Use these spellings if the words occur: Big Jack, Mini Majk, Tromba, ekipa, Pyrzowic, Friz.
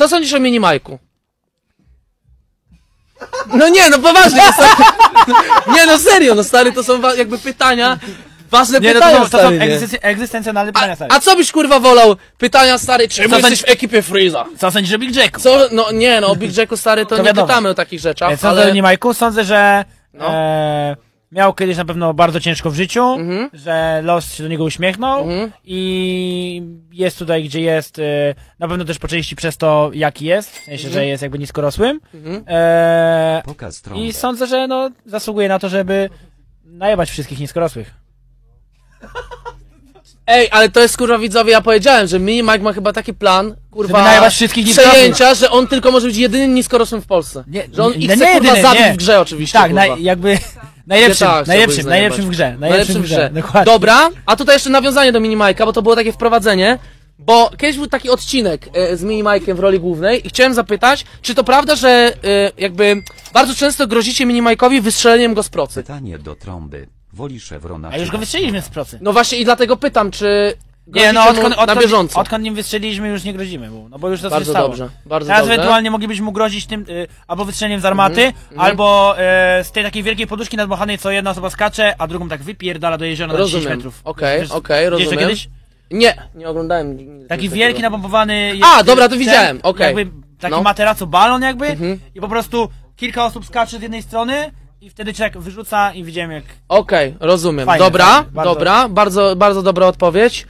Co sądzisz o Mini Majku? No nie, no poważnie. Nie, no serio, no stary, to są jakby pytania. Ważne nie, pytania, no to są egzystencjonalne pytania, stary. A co byś, kurwa, wolał? Pytania, stary, czemu jesteś w ekipie Friza? Co sądzisz o Big Jacku? Co? No nie, no o Big Jacku, stary, to nie wiadomo. Pytamy o takich rzeczach, ale... Sądzę o Majku, sądzę, że... No. Miał kiedyś na pewno bardzo ciężko w życiu, że los się do niego uśmiechnął i jest tutaj, gdzie jest, na pewno też po części przez to, jaki jest, w sensie, że jest jakby niskorosłym. I sądzę, że no, zasługuje na to, żeby najebać wszystkich niskorosłych. Ej, ale to jest, kurwa, widzowie, ja powiedziałem, że Mini Majk ma chyba taki plan, kurwa, przejęcia, że on tylko może być jedynym niskorosłym w Polsce. Nie, że on ich chce, kurwa, jedyny, zabić w grze oczywiście, tak, kurwa. Jakby... Najlepszym w grze. Najlepszym w grze. Dokładnie. Dobra, a tutaj jeszcze nawiązanie do Mini Majka, bo to było takie wprowadzenie, bo kiedyś był taki odcinek z Mini Majkiem w roli głównej i chciałem zapytać, czy to prawda, że jakby bardzo często grozicie Mini Majkowi wystrzeleniem go z procy? Pytanie do Tromby. Woli szewrona. A już go wystrzeliliśmy z procy. No właśnie i dlatego pytam, czy... Nie, no odkąd nim wystrzeliliśmy, już nie grozimy mu, no bo już to się stało. Dobrze, bardzo teraz dobrze. Teraz ewentualnie moglibyśmy mu grozić tym, albo wystrzeleniem z armaty, albo z tej takiej wielkiej poduszki nadmuchanej, co jedna osoba skacze, a drugą tak wypierdala do jeziora na 10 metrów. Okej, okej, rozumiem. Widziałeś to kiedyś? Nie, nie oglądałem. Taki wielki, napompowany... A, dobra, to widziałem, okej. Taki materaco balon jakby i po prostu kilka osób skacze z jednej strony, i wtedy czek wyrzuca i widziałem jak... Okej, rozumiem. Fajne, dobra, bardzo dobra odpowiedź.